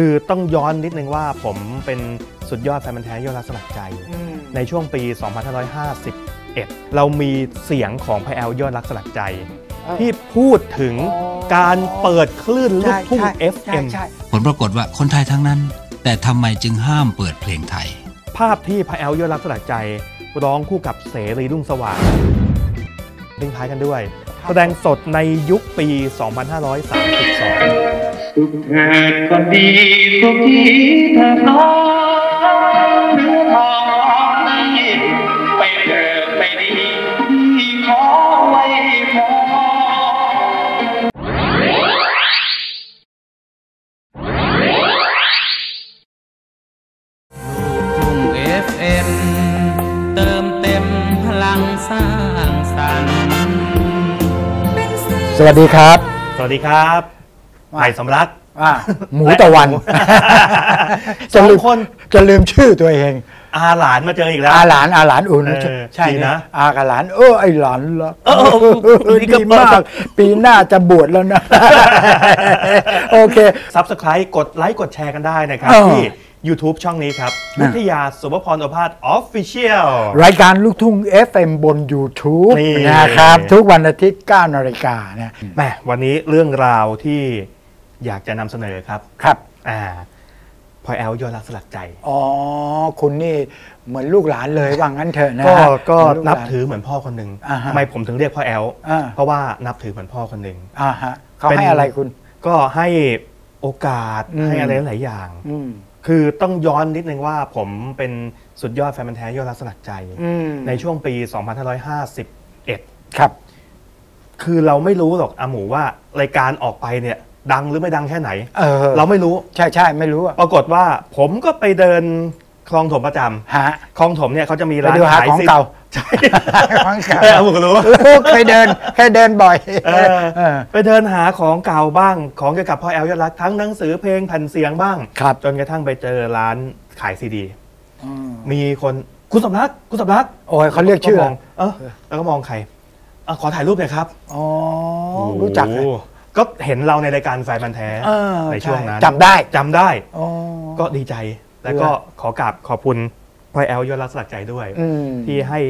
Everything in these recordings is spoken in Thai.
คือต้องย้อนนิดนึงว่าผมเป็นสุดยอดแฟนพันธุ์แท้ยอดรักสลักใจในช่วงปี2551เรามีเสียงของพระแอลยอดรักสลักใจที่พูดถึงการเปิดคลื่นลูกทุ่ง FM ผลปรากฏว่าคนไทยทั้งนั้นแต่ทำไมจึงห้ามเปิดเพลงไทยภาพที่พระแอลยอดรักสลักใจร้องคู่กับเสรีรุ่งสว่างทิ้งท้ายกันด้วยแสดงสดในยุคปี 2532 สุดเถิดคนดีสุขที่เธอท้อหรือทองร้องในไปเถิดไปดีที่ขอไว้พอทุ่ง FM เติมเต็มพลังสร้างสรรค์สวัสดีครับสวัสดีครับใหม่สำรักหมูตะวันจะลืมชื่อตัวเองอาหลานมาเจออีกแล้วอาหลานอุ่นใช่นะอากับหลานโอ้ไอหลานละดีมากปีหน้าจะบวชแล้วนะโอเคซับสไครต์กดไลค์กดแชร์กันได้นะครับที่ YouTube ช่องนี้ครับวิทยาสุภพรโอภาส Official รายการลูกทุ่ง FM บน YouTube นะครับทุกวันอาทิตย์ 9 นาฬิกานะแหมวันนี้เรื่องราวที่อยากจะนำเสนอครับครับพอแอลยอดรักสลักใจอ๋อคุณนี่เหมือนลูกหลานเลยว่างั้นเถอะนะก็นับถือเหมือนพ่อคนหนึ่งทำไมผมถึงเรียกพ่อแอลเพราะว่านับถือเหมือนพ่อคนหนึ่งเขาให้อะไรคุณก็ให้โอกาสให้อะไรหลายอย่างคือต้องย้อนนิดนึงว่าผมเป็นสุดยอดแฟนพันธุ์แท้ยอดรักสลักใจในช่วงปี 2551 ครับคือเราไม่รู้หรอกอาหมูว่ารายการออกไปเนี่ยดังหรือไม่ดังแค่ไหนเราไม่รู้ใช่ไม่รู้ปรากฏว่าผมก็ไปเดินคลองถมประจำคลองถมเนี่ยเขาจะมีร้านขายของเก่าใช่ของเก่าเอาหมดรู้เคยเดินบ่อยไปเดินหาของเก่าบ้างของเกี่ยวกับพ่อแอลยอดรักทั้งหนังสือเพลงแผ่นเสียงบ้างจนกระทั่งไปเจอร้านขายซีดีมีคนคุณสำนักโอ้ยเขาเรียกชื่อแล้วก็มองใครขอถ่ายรูปหน่อยครับอ๋อรู้จักก็เห็นเราในรายการแฟนพันธุ์แท้ในช่วงนั้นจำได้ก็ดีใจแล้วก็ขอกราบขอบคุณพ่อแอลยอดรักสลักใจด้วยที่ให้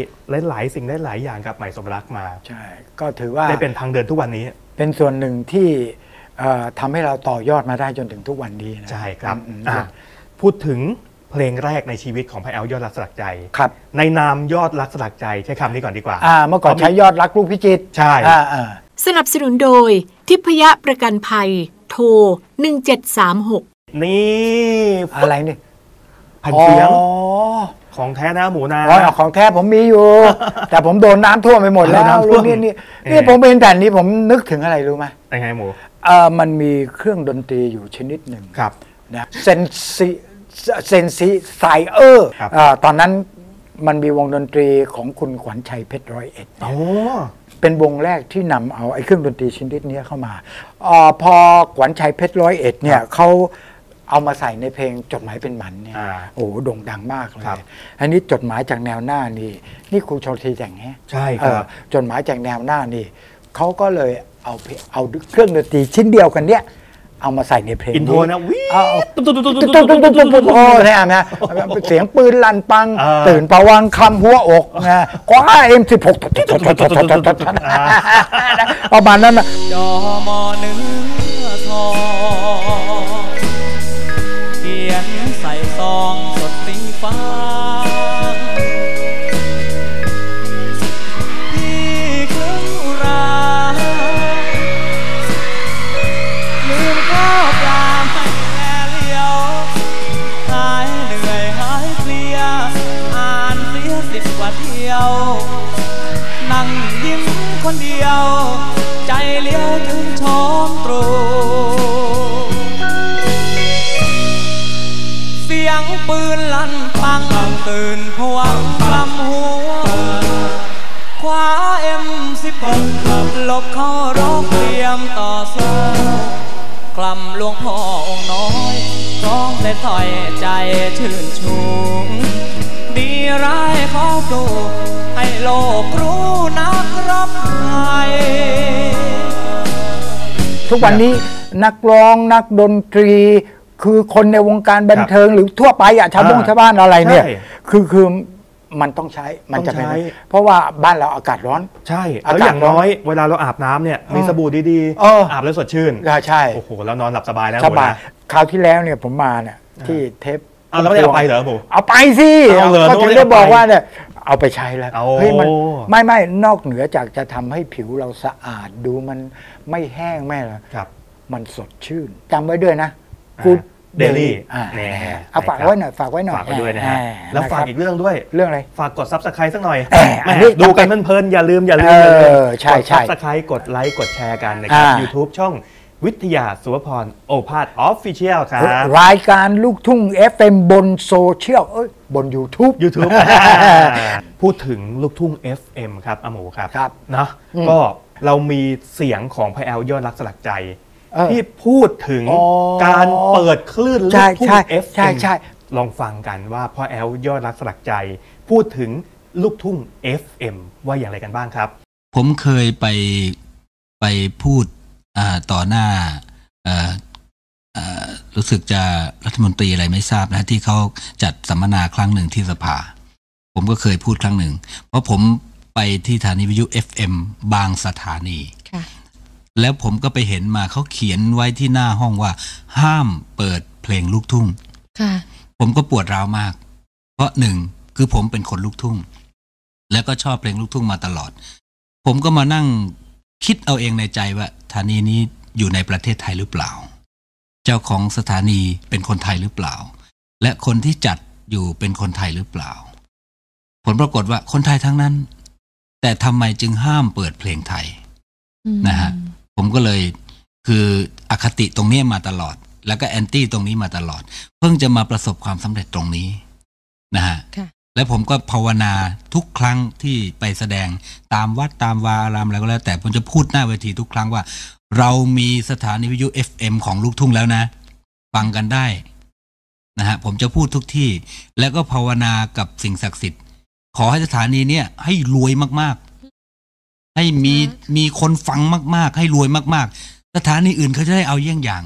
หลายๆสิ่งหลายๆอย่างกับใหม่สมรักมาใช่ก็ถือว่าได้เป็นทางเดินทุกวันนี้เป็นส่วนหนึ่งที่ทำให้เราต่อยอดมาได้จนถึงทุกวันนี้นะใช่ครับพูดถึงเพลงแรกในชีวิตของพ่อแอลยอดรักสลักใจครับในนามยอดรักสลักใจใช้คำนี้ก่อนดีกว่าเมื่อก่อนใช้ยอดรักลูกพิจิตรใช่สนับสนุนโดยทิพยประกันภัยโทร1736นี่อะไรนี่แผ่นเสียงของแท้นะหมูนาของแท้ผมมีอยู่แต่ผมโดนน้ำท่วมไปหมดแล้วนี่ผมเป็นแต่นี้ผมนึกถึงอะไรรู้ไหมยังไงหมูมันมีเครื่องดนตรีอยู่ชนิดหนึ่งครับนะเซนซีไซเออร์ตอนนั้นมันมีวงดนตรีของคุณขวัญชัยเพชรร้อยเอ็ดเป็นวงแรกที่นำเอาไอ้เครื่องดนตรีชนิดนี้เข้ามาพอขวัญชัยเพชรร้อยเอ็ดเนี่ยเขาเอามาใส่ในเพลงจดหมายเป็นหมันเนี่ยโอ้โหโด่งดังมากเลยอันนี้จดหมายจากแนวหน้านี่ครูชลธีแต่งใช่ครับจดหมายจากแนวหน้านี่เขาก็เลยเอาเครื่องดนตรีชิ้นเดียวกันเนี่ยเอามาใส่ในเพลงอินโทรนะวิ่งตุ๊บโอ้เนี่ยนะเสียงปืนลั่นปังตื่นประวังคำหัวอกนะคว้า M16 ประมาณนั้นนะจอมอเนื้อทองเขียนใส่ซองสดสีฟ้านั่งยิ้มคนเดียวใจเลี้ยวถึงชมตรูเสียงปืนลั่นปังตื่นพวงลำหัวคว้า M16ขับลบเข้ารบเตรียมต่อสู้กล่ำหลวงพ่อองค์น้อยร้องได้ถอยใจชื่นชูดีร้ายเขาปลูกให้โลกรู้นักรบไทยทุกวันนี้นักร้องนักดนตรี คือคนในวงการบันเทิงหรือทั่วไปอ่ะชาวบ้านอะไรเนี่ยคือมันต้องใช้มันจะเป็นเพราะว่าบ้านเราอากาศร้อนใช่แล้วอย่างน้อยเวลาเราอาบน้ำเนี่ยมีสบู่ดีๆอาบแล้วสดชื่นใช่โอ้โหแล้วนอนหลับสบายแล้วสบายคราวที่แล้วเนี่ยผมมาเนี่ยที่เทปเอาแล้วไม่ได้เอาไปเหรอผมเอาไปสิก็ถึงได้บอกว่าเนี่ยเอาไปใช้แล้วเฮ้ยมันไม่นอกเหนือจากจะทำให้ผิวเราสะอาดดูมันไม่แห้งไม่หรอมันสดชื่นจำไว้ด้วยนะGood Daily เอาฝากไว้หน่อยฝากด้วยนะฮะแล้วฝากอีกเรื่องด้วยเรื่องอะไรฝากกด Subscribe สักหน่อยดูกันเพลินๆอย่าลืมกด Subscribe กดไลค์กดแชร์กันนะครับ YouTube ช่องวิทยาสุวพรโอภาส Official ครับรายการลูกทุ่ง FM บนโซเชียลบน YouTube พูดถึงลูกทุ่ง FM ครับอาหมูครับนะก็เรามีเสียงของพระแอลยอดรักสลักใจที่พูดถึงการเปิดคลื่นลูกทุ่ง FM ลองฟังกันว่าพ่อแอลยอดรักสลักใจพูดถึงลูกทุ่ง FM ว่าอย่างไรกันบ้างครับผมเคยไปพูดต่อหน้ารู้สึกจะรัฐมนตรีอะไรไม่ทราบนะที่เขาจัดสัมมนาครั้งหนึ่งที่สภาผมก็เคยพูดครั้งหนึ่งเพราะผมไปที่สถานีวิทยุ FM บางสถานีแล้วผมก็ไปเห็นมาเขาเขียนไว้ที่หน้าห้องว่าห้ามเปิดเพลงลูกทุ่งผมก็ปวดร้าวมากเพราะหนึ่งคือผมเป็นคนลูกทุ่งแล้วก็ชอบเพลงลูกทุ่งมาตลอดผมก็มานั่งคิดเอาเองในใจว่าสถานีนี้อยู่ในประเทศไทยหรือเปล่าเจ้าของสถานีเป็นคนไทยหรือเปล่าและคนที่จัดอยู่เป็นคนไทยหรือเปล่าผลปรากฏว่าคนไทยทั้งนั้นแต่ทำไมจึงห้ามเปิดเพลงไทยนะฮะผมก็เลยคืออคติตรงนี้มาตลอดแล้วก็แอนตี้ตรงนี้มาตลอดเพิ่งจะมาประสบความสำเร็จตรงนี้นะฮะและผมก็ภาวนาทุกครั้งที่ไปแสดงตามวัดตามวาอารามอะไรก็แล้วแต่ผมจะพูดหน้าเวทีทุกครั้งว่าเรามีสถานีวิทยุ FM ของลูกทุ่งแล้วนะฟังกันได้นะฮะผมจะพูดทุกที่แล้วก็ภาวนากับสิ่งศักดิ์สิทธิ์ขอให้สถานีเนี้ยให้รวยมากๆให้มีคนฟังมากๆให้รวยมากๆสถานีอื่นเขาจะได้เอาเยี่ยงอย่าง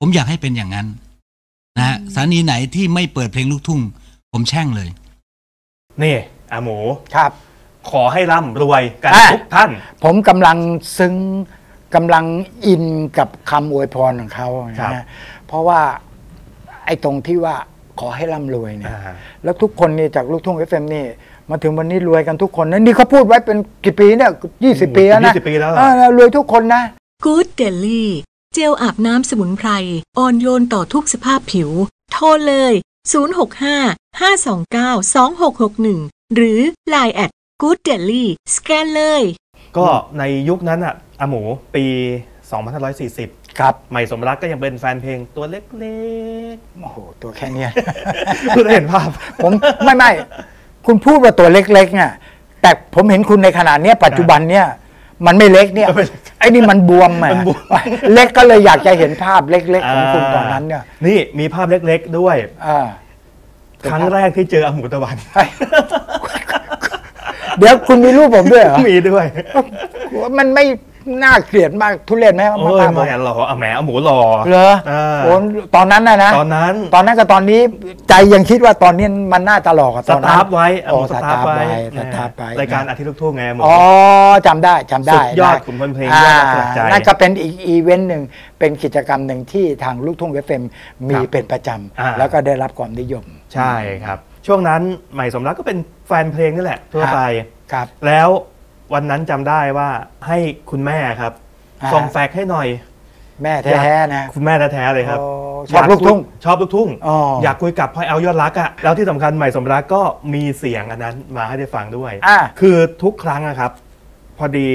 ผมอยากให้เป็นอย่างนั้นนะฮะสถานีไหนที่ไม่เปิดเพลงลูกทุ่งผมแช่งเลยนี่อาหมูครับขอให้ร่ำรวยกันทุกท่านผมกำลังซึ้งกำลังอินกับคำอวยพรของเขานะเพราะว่าไอ้ตรงที่ว่าขอให้ร่ำรวยเนี่ยแล้วทุกคนนี่จากลูกทุ่ง FM นี่มาถึงวันนี้รวยกันทุกคนนะนี่เขาพูดไว้เป็นกี่ปีเนี่ย20 ปีแล้วนะ20 ปีแล้วรวยทุกคนนะ Good Daily เจลอาบน้ำสมุนไพรอ่อนโยนต่อทุกสภาพผิวโทรเลย 065-529-2661 หรือ Line at Good Daily สแกนเลยก็ในยุคนั้นอาหมูปี2540ครับใหม่สมรักก็ยังเป็นแฟนเพลงตัวเล็กๆโอ้โหตัวแค่นี้คุณเห็นภาพผมไม่คุณพูดว่าตัวเล็กๆเนี่ยแต่ผมเห็นคุณในขนาดนี้ปัจจุบันเนี่ยมันไม่เล็กเนี่ยไอ้นี่มันบวมอ่ะเล็กก็เลยอยากจะเห็นภาพเล็กๆของคุณตอนนั้นเนี่ยนี่มีภาพเล็กๆด้วยครั้งแรกที่เจออาหมูตะวันเดี๋ยวคุณมีรูปผมด้วยเหรอมีด้วยมันไม่น่าเกลียดมากทุเรศไหมโอ้ยมาหล่อเอาแหมเอาหมูหล่อเหรอโอ้ตอนนั้นนะตอนนั้นกับตอนนี้ใจยังคิดว่าตอนนี้มันน่าจะหล่อกว่าตอนนั้นสตาร์ฟไว้โอ้สตาร์ฟไว้รายการอาทิตย์ลูกทุ่งไงหมูอ๋อจำได้สุดยอดขุนพลเพลงยอดรักใจนั่นก็เป็นอีกอีเวนต์หนึ่งเป็นกิจกรรมหนึ่งที่ทางลูกทุ่งFMมีเป็นประจำแล้วก็ได้รับความนิยมใช่ครับช่วงนั้นใหม่สมรักก็เป็นแฟนเพลงนี่แหละทั่วไปครับแล้ววันนั้นจำได้ว่าให้คุณแม่ครับส่งแฟกให้หน่อยแม่แท้ๆนะคุณแม่แท้ๆเลยครับชอบลูกทุ่งอยากคุยกับพ่อแอลยอดรักอ่ะแล้วที่สำคัญใหม่สมรักก็มีเสียงอันนั้นมาให้ได้ฟังด้วยคือทุกครั้งนะครับพอดี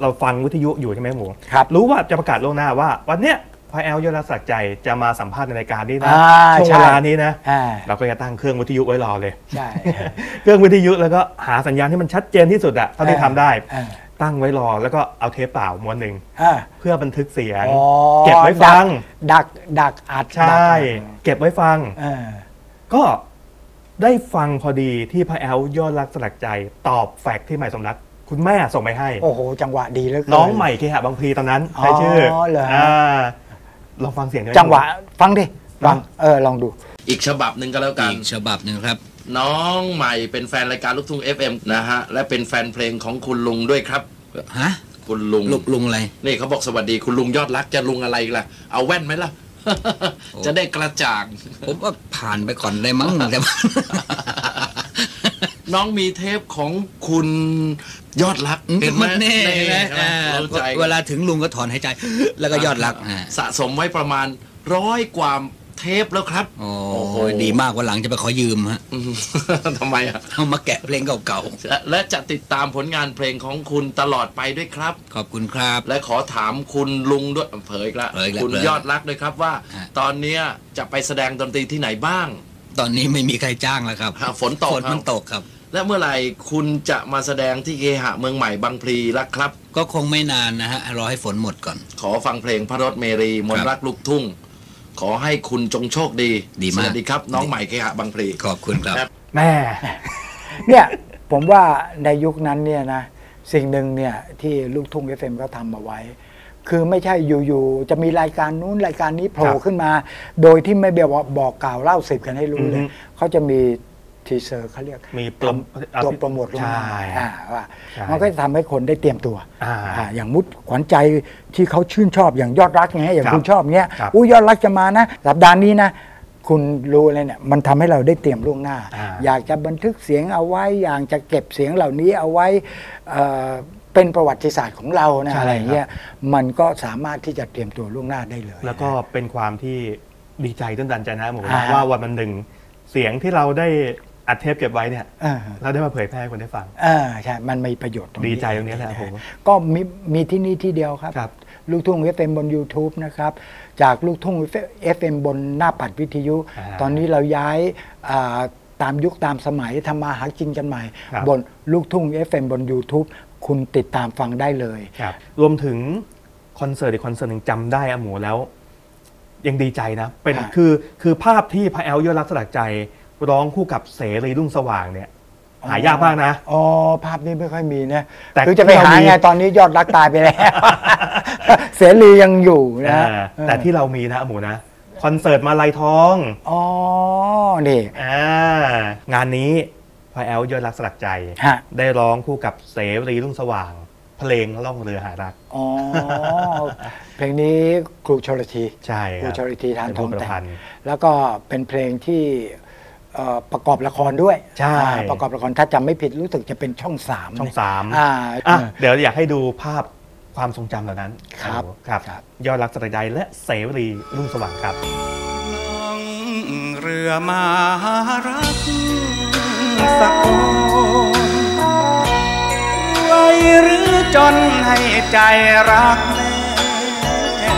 เราฟังวิทยุอยู่ใช่ไหมหมูครับรู้ว่าจะประกาศล่วงหน้าว่าวันเนี้ยพ่อแอลยอดรักสลักใจจะมาสัมภาษณ์ในรายการนี้นะช่วงเวลานี้นะเราก็จะตั้งเครื่องวิทยุไว้รอเลยเครื่องวิทยุแล้วก็หาสัญญาณที่มันชัดเจนที่สุดอะเท่าที่ทำได้ตั้งไว้รอแล้วก็เอาเทปเปล่าม้วนหนึ่งเพื่อบันทึกเสียงเก็บไว้ฟังดักอัดใช่เก็บไว้ฟังก็ได้ฟังพอดีที่พ่อแอลยอดรักสลักใจตอบแฟกที่หมายสมรักคุณแม่ส่งไปให้โอ้โหจังหวะดีเลยน้องใหม่เคหะบางพลีตอนนั้นใช่ชื่อ ลองฟังเสียงจังหวะฟังดิฟังลองดูอีกฉบับหนึ่งก็แล้วกันอีกฉบับหนึ่งครับน้องใหม่เป็นแฟนรายการลูกทุ่ง FM นะฮะและเป็นแฟนเพลงของคุณลุงด้วยครับฮะคุณลุงลุงอะไรนี่เขาบอกสวัสดีคุณลุงยอดรักจะลุงอะไรล่ะเอาแว่นไหมล่ะจะได้กระจ่างผมว่าผ่านไปก่อนได้มั้งแต่น้องมีเทปของคุณยอดรักเห็นไหมเวลาถึงลุงก็ถอนหายใจแล้วก็ยอดรักสะสมไว้ประมาณ100 กว่าเทปแล้วครับโอ้โหดีมากวันหลังจะไปขอยืมฮะทำไมอ่ะเอามาแกะเพลงเก่าๆและจะติดตามผลงานเพลงของคุณตลอดไปด้วยครับขอบคุณครับและขอถามคุณลุงด้วยเผยละคุณยอดรักด้วยครับว่าตอนนี้จะไปแสดงดนตรีที่ไหนบ้างตอนนี้ไม่มีใครจ้างแล้วครับฝนตกครับและเมื่อไหร่คุณจะมาแสดงที่เคหะเมืองใหม่บางพลีละครับก็คงไม่นานนะฮะรอให้ฝนหมดก่อนขอฟังเพลงพระรถเมรีมนต์รักลูกทุ่งขอให้คุณจงโชคดีดีมากสวัสดีครับน้องใหม่เคหะบางพลีขอบคุณครับแม่เนี่ยผมว่าในยุคนั้นเนี่ยนะสิ่งหนึ่งเนี่ยที่ลูกทุ่ง FM ก็ทำมาไว้คือไม่ใช่อยู่ๆจะมีรายการนู้นรายการนี้โผล่ขึ้นมาโดยที่ไม่บอกกล่าวเล่าสืบกันให้รู้เลยเขาจะมีทีเซอร์เขาเรียกมีตัวโปรโมทลงมาว่ามันก็จะทำให้คนได้เตรียมตัวอย่างมุดขวัญใจที่เขาชื่นชอบอย่างยอดรักไงอย่างคุณชอบเงี้ยอู้ยอดรักจะมานะสัปดาห์นี้นะคุณรู้เลยเนี่ยมันทำให้เราได้เตรียมล่วงหน้าอยากจะบันทึกเสียงเอาไว้อยากจะเก็บเสียงเหล่านี้เอาไว้เป็นประวัติศาสตร์ของเรานะอะไรเงี้ยมันก็สามารถที่จะเตรียมตัวล่วงหน้าได้เลยแล้วก็เป็นความที่ดีใจตื่นตันใจนะผมว่าวันหนึ่งเสียงที่เราได้อัดเทปเก็บไว้เนี่ยเราได้มาเผยแพร่คนได้ฟังใช่มันมีประโยชน์ตรงนี้ดีใจตรงนี้แหละผมก็มีที่นี่ที่เดียวครับลูกทุ่ง FM บน YouTube นะครับจากลูกทุ่ง FM บนหน้าปัดวิทยุตอนนี้เราย้ายตามยุคตามสมัยทำมาหากินกันใหม่บนลูกทุ่ง FM บน YouTube คุณติดตามฟังได้เลยรวมถึงคอนเสิร์ตหนึ่งจำได้อะหมูแล้วยังดีใจนะเป็นคือภาพที่พระแอลยอดรักสลักใจร้องคู่กับเสรีรุ่งสว่างเนี่ยหายากมากนะอ๋อภาพนี้ไม่ค่อยมีนะแต่คือจะไปหาไงตอนนี้ยอดรักตายไปแล้วเสรียังอยู่นะแต่ที่เรามีนะหมูนะคอนเสิร์ตมาลัยทองอ๋อนี่งานนี้พระแอลยอดรักสลักใจได้ร้องคู่กับเสรีรุ่งสว่างเพลงล่องเรือหารักอ๋อเพลงนี้ครูชลธีใช่ครูชลธีทานทองแต่งแล้วก็เป็นเพลงที่ประกอบละครด้วยใช่ประกอบละครถ้าจำไม่ผิดรู้สึกจะเป็นช่อง 3เดี๋ยวอยากให้ดูภาพความทรงจำเหล่านั้นครับยอดรักสลักใจและเสรีรุ่งสว่างครับล่องเรือมารักสะออนไว้หรือจนให้ใจรักแน่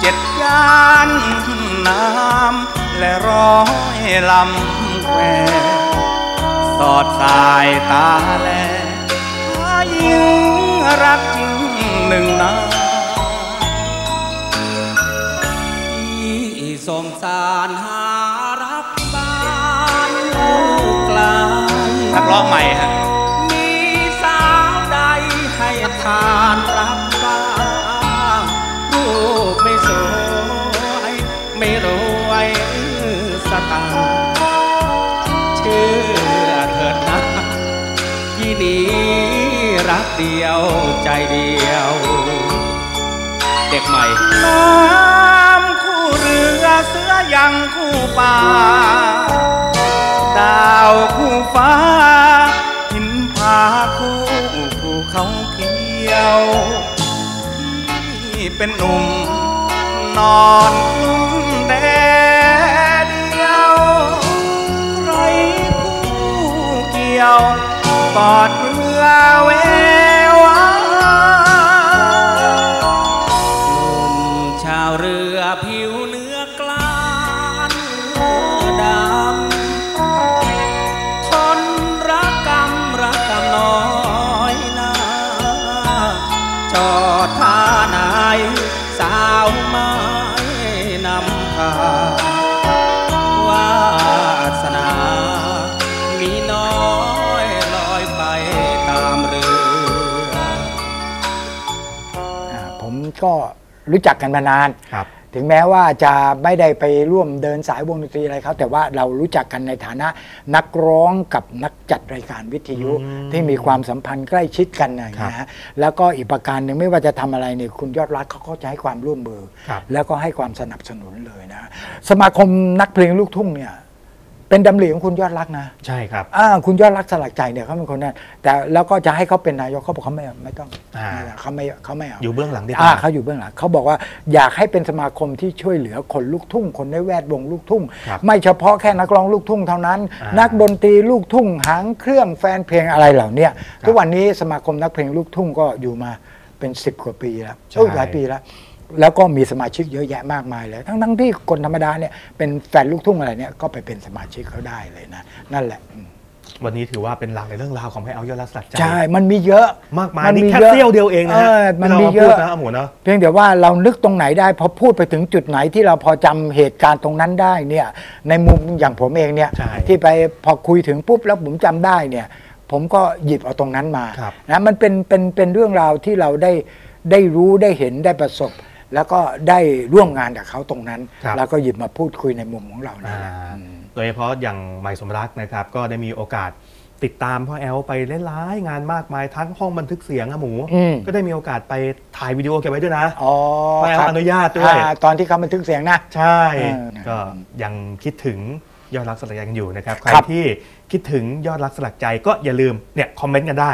เจ็ดย่านน้ำและร้อยลำแควสอดสายตาแลยิ่งรักหนึ่งนาที่สงสารหารักบ้านลูกกลางนักร้องใหม่ฮะมีสาวใดให้ทานรักบ้างรูปไม่สวยไม่รวยเชื่อเถิดนะที่นี้รักเดียวใจเดียวเด็กใหม่น้ำคู่เรือเสือยังคู่ป่าดาวคู่ฟ้าหินผาคู่ภูเขาเขียวที่เป็นหนุ่มนอนลุ่มแดงกอดเรือเววาหนุ่มชาวเรือผิวเนื้อกลานดำทนรักกรรมน้อยนาจอดท่าไหนสาวไม้นำพาวาสนามีน้อยก็รู้จักกันมานาน ถึงแม้ว่าจะไม่ได้ไปร่วมเดินสายวงดนตรีอะไรเขาแต่ว่าเรารู้จักกันในฐานะนักร้องกับนักจัดรายการวิทยุที่มีความสัมพันธ์ใกล้ชิดกันนะฮะแล้วก็อีกประการหนึ่งไม่ว่าจะทำอะไรเนี่ยคุณยอดรักเขาก็จะให้ความร่วมมือแล้วก็ให้ความสนับสนุนเลยนะสมาคมนักเพลงลูกทุ่งเนี่ยเป็นดำริของคุณยอดรักนะใช่ครับคุณยอดรักสลักใจเนี่ยเขาเป็นคนนั้นแต่แล้วก็จะให้เขาเป็นนายกเขาบอกเขาไม่ต้องเขาไม่เอาอยู่เบื้องหลังดีกว่าเขาอยู่เบื้องหลังเขาบอกว่าอยากให้เป็นสมาคมที่ช่วยเหลือคนลูกทุ่งคนในแวดวงลูกทุ่งไม่เฉพาะแค่นักร้องลูกทุ่งเท่านั้นนักดนตรีลูกทุ่งหางเครื่องแฟนเพลงอะไรเหล่านี้ทุกวันนี้สมาคมนักเพลงลูกทุ่งก็อยู่มาเป็น10กว่าปีแล้วหลายปีแล้วแล้วก็มีสมาชิกเยอะแยะมากมายเลยทั้งที่คนธรรมดาเนี่ยเป็นแฟนลูกทุ่งอะไรเนี่ยก็ไปเป็นสมาชิกเขาได้เลยนะนั่นแหละวันนี้ถือว่าเป็นหลักในเรื่องราวของพี่เอายอดรักสลักใจใช่มันมีเยอะมากมายมันมีแค่เสี้ยวเดียวเองนะมันมีเยอะนะหมูนะเพียงแต่ว่าเรานึกตรงไหนได้พอพูดไปถึงจุดไหนที่เราพอจำเหตุการณ์ตรงนั้นได้เนี่ยในมุมอย่างผมเองเนี่ยที่ไปพอคุยถึงปุ๊บแล้วผมจำได้เนี่ยผมก็หยิบเอาตรงนั้นมานะมันเป็นเรื่องราวที่เราได้รู้ได้เห็นได้ประสบแล้วก็ได้ร่วมงานกับเขาตรงนั้นแล้วก็หยิบมาพูดคุยในมุมของเราเนี่ยโดยเฉพาะอย่างใหม่สมรักนะครับก็ได้มีโอกาสติดตามพ่อแอลไปเล่นหลายงานมากมายทั้งห้องบันทึกเสียงหมูก็ได้มีโอกาสไปถ่ายวิดีโอเก็บไว้ด้วยนะพ่อแอลอนุญาตด้วยตอนที่เขาบันทึกเสียงนะใช่ก็ยังคิดถึงยอดรักสลักใจกันอยู่นะครับใครที่คิดถึงยอดรักสลักใจก็อย่าลืมเนี่ยคอมเมนต์กันได้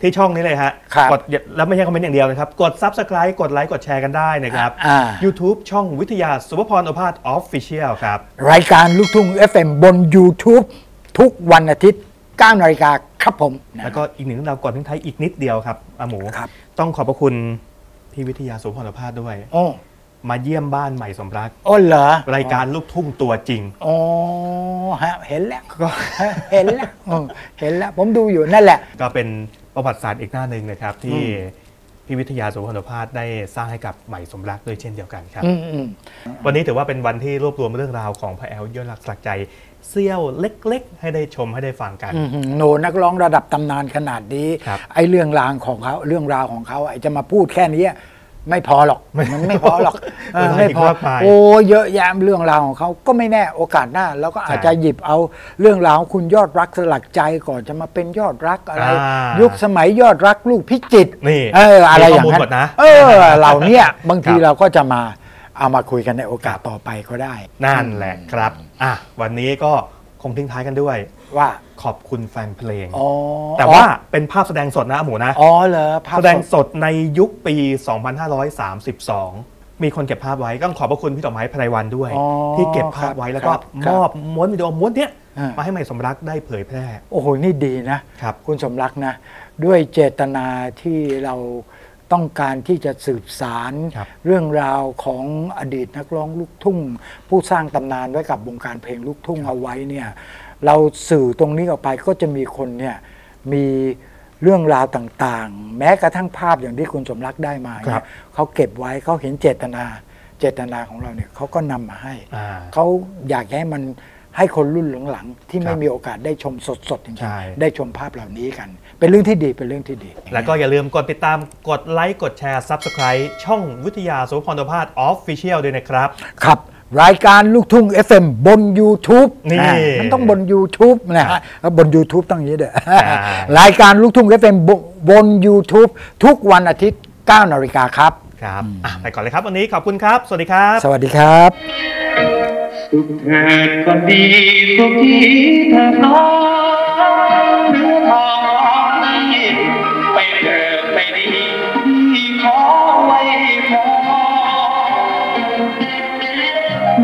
ที่ช่องนี้เลยฮะกดแล้วไม่ใช่คอมเมนต์อย่างเดียวนะครับกด Subscribe กดไลค์กดแชร์กันได้นะครับ YouTube ช่องวิทยาสุภพรโอภาส Official ครับรายการลูกทุ่ง FM บน YouTube ทุกวันอาทิตย์ 9 นาฬิกาครับผมแล้วก็อีกหนึ่งเรากดทิ้งท้ายอีกนิดเดียวครับอาหมูต้องขอบพระคุณพี่วิทยาสุภพรโอภาสด้วยมาเยี่ยมบ้านใหม่สมรักอ๋อเหรอรายการลูกทุ่งตัวจริงอ๋อฮะเห็นแล้วก็เห็นแล้วผมดูอยู่นั่นแหละก็เป็นประวัติศาสตร์อีกหน้าหนึ่งนะครับที่พี่วิทยาสุภพรโอภาสได้สร้างให้กับใหม่สมรักด้วยเช่นเดียวกันครับวันนี้ถือว่าเป็นวันที่รวบรวมเรื่องราวของพ่อแอลยอดรักสลักใจเสี้ยวเล็กๆให้ได้ชมให้ได้ฟังกันโนนักร้องระดับตำนานขนาดนี้ไอ้เรื่องราวของเขาไอ้จะมาพูดแค่นี้ไม่พอหรอกมันไม่พอหรอกไม่พอโอ้เยอะแยะเรื่องราวของเขาก็ไม่แน่โอกาสหน้าเราก็อาจจะหยิบเอาเรื่องราวคุณยอดรักสลักใจก่อนจะมาเป็นยอดรักอะไรยุคสมัยยอดรักลูกพิจิตรนี่อะไรอย่างนั้นเหล่านี้บางทีเราก็จะมาเอามาคุยกันในโอกาสต่อไปก็ได้นั่นแหละครับอ่ะวันนี้ก็คงทิ้งท้ายกันด้วยว่าขอบคุณแฟนเพลงแต่ว่าเป็นภาพแสดงสดนะหมูนะอ๋อเหรอภาพแสดงสดในยุคปี 2532 มีคนเก็บภาพไว้ต้องขอบพระคุณพี่ต่อไม้ไพรวันด้วยที่เก็บภาพไว้แล้วก็มอบม้วนวิดีโอม้วนเนี้ยมาให้ใหม่สมรักได้เผยแพร่โอ้โหนี่ดีนะครับคุณสมรักนะด้วยเจตนาที่เราต้องการที่จะสืบสารเรื่องราวของอดีตนักร้องลูกทุ่งผู้สร้างตำนานไว้กับวงการเพลงลูกทุ่งเอาไว้เนี่ยเราสื่อตรงนี้ออกไปก็จะมีคนเนี่ยมีเรื่องราวต่างๆแม้กระทั่งภาพอย่างที่คุณสมรักได้มาเนี่ยเขาเก็บไว้เขาเห็นเจตนาของเราเนี่ยเขาก็นำมาให้เขาอยากให้มันให้คนรุ่นหลังๆที่ไม่มีโอกาสได้ชมสดๆจริงๆได้ชมภาพเหล่านี้กันเป็นเรื่องที่ดีเป็นเรื่องที่ดีแล้วก็อย่าลืมกดติดตามกดไลค์กดแชร์ Subscribe ช่องวิทยาสุภพรโอภาส Official ด้วยนะครับครับรายการลูกทุ่ง FM บน YouTube นี่มันต้องบน YouTube นะฮะบน YouTube ต้องอย่างนี้เด้อรายการลูกทุ่ง FM บน YouTube ทุกวันอาทิตย์ 9 นาฬิกาครับครับไปก่อนเลยครับวันนี้ขอบคุณครับสวัสดีครับสวัสดีครับสุขเถิดคนดีสุขที่เธอน้องหรือทองอ้อมนี้ไปเถิดไปดีที่ขอไว้พอ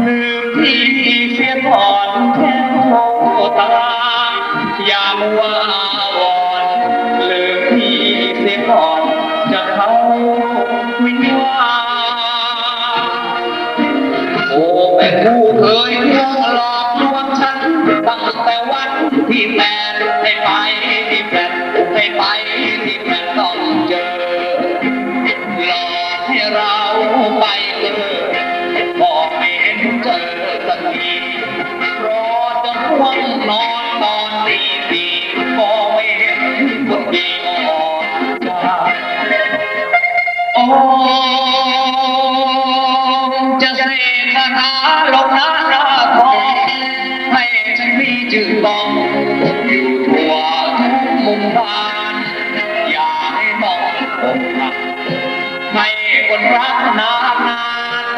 ลืมที่เสียก่อนแค่โมตาอย่ามัววอนลืมที่เสียก่อนจะเข้าวิญญาณแต่ผู้เคยเลี้ยงหลอกลวงฉันตั้งแต่วันที่แฟนให้ไปที่แฟนให้ไปที่แฟนต้องเจอหลอกให้เราไปเลยบอกไม่เห็นเจอสักทีรอจนห่วงนอนตอนตี 4ก็ไม่เห็นคนดีออกจากโอ้จะ ให้คนรักนาน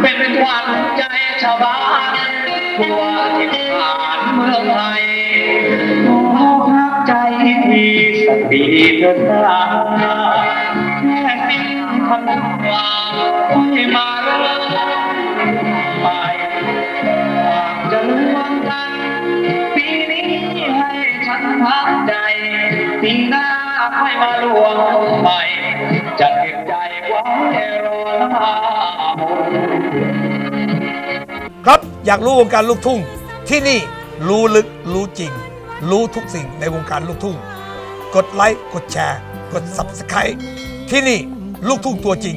เป็นหวานใจชาวบ้านทั่วทิศทางเมืองไทยขอรักใจที่สักทีเถิดนาแค่สิ้นคำว่าให้มาเริ่มใหม่ความจะลืมกันปีนี้ให้ฉันพักใจปีหน้าค่อยมาลวงใหม่จะเก็บใจไว้รอหน้าครับอยากรู้วงการลูกทุ่งที่นี่รู้ลึกรู้จริงรู้ทุกสิ่งในวงการลูกทุ่งกดไลค์กดแชร์กด Subscribe ที่นี่ลูกทุ่งตัวจริง